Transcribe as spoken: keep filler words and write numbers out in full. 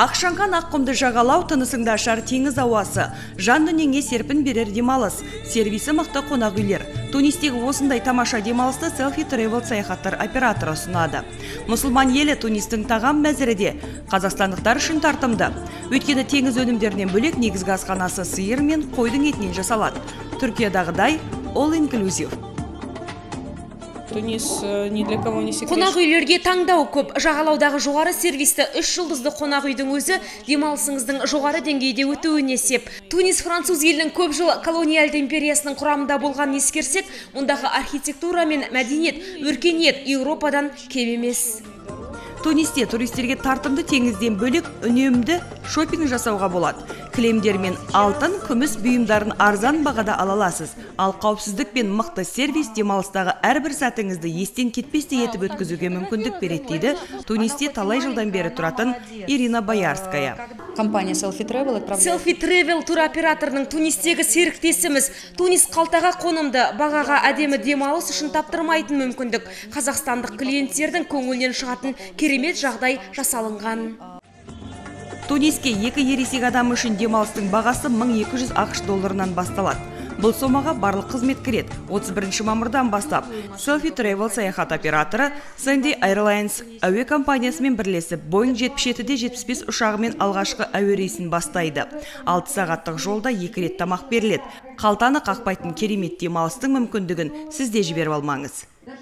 Ақшанған аққымды жағалау тынысыңда шар теңіз ауасы, жан дүниеңе серпін берер демалыс, сервисі мықты қонақ үйлер. Тунистегі осындай тамаша демалысты Selfie Travel саяхаттар операторы ұсынады. Мұсылман елі Тунистің тағам мәзірі де қазақстандықтар үшін тартымды. Өйткені теңіз өнімдерінен бөлек негізгі асханасы сиыр мен қойдың етінен жасалады. Түркиядағыдай all inclusive. Қонақ үйлерге таңдау көп. Жағалаудағы жоғары сервисті үш жұлдызды қонақ үйдің өзі демалысыңыздың жоғары деңгейде өтуіне сеп. Тунис француз елінің көп жыл колониялды империясының құрамында болғанын ескерсек, мұндағы архитектура мен мәдениет, өркениет Еуропадан кем емес. Тунисте туристерге тартымды теңізден бөлек үнемді шопинг жасауға болады. Кілемдермен алтын, күміс бұйымдарын арзан бағада ала аласыз. Ал қауіпсіздік пен мықты сервис демалыстағы әрбір сәтіңізді естен кетпесте етіп өткізуге мүмкіндік береді дейді Тунисте талай жылдан бері тұратын Ирина Баярская. Компания Selfie Travel Selfie Travel туроператорының Тунистегі серіктесіміз. Тунис қалтаға қонымды, бағаға әдемі демалыс үшін таптырмайтын мүмкіндік. Қазақстандық клиенттердің көңілінен шығатын керемет жағдай жасалынған. Туниске екі ересек адам үшін демалыстың бағасы мың екі жүз ақш долларынан басталады. Бұл сомаға барлық қызмет кіреді. отыз бірінші мамырдан бастап Selfie Travel саяхат операторы Sandy Airlines әуе компаниясымен бірлесіп Boeing жетпіс жетіде жетпіс бес ұшағымен алғашқы әуе рейсін бастайды. алты сағаттық жолда екі рет тамақ беріледі. Қалтаны қақпайтын керемет демалыстың мүмкіндігін сіз де жіберіп алмаңыз.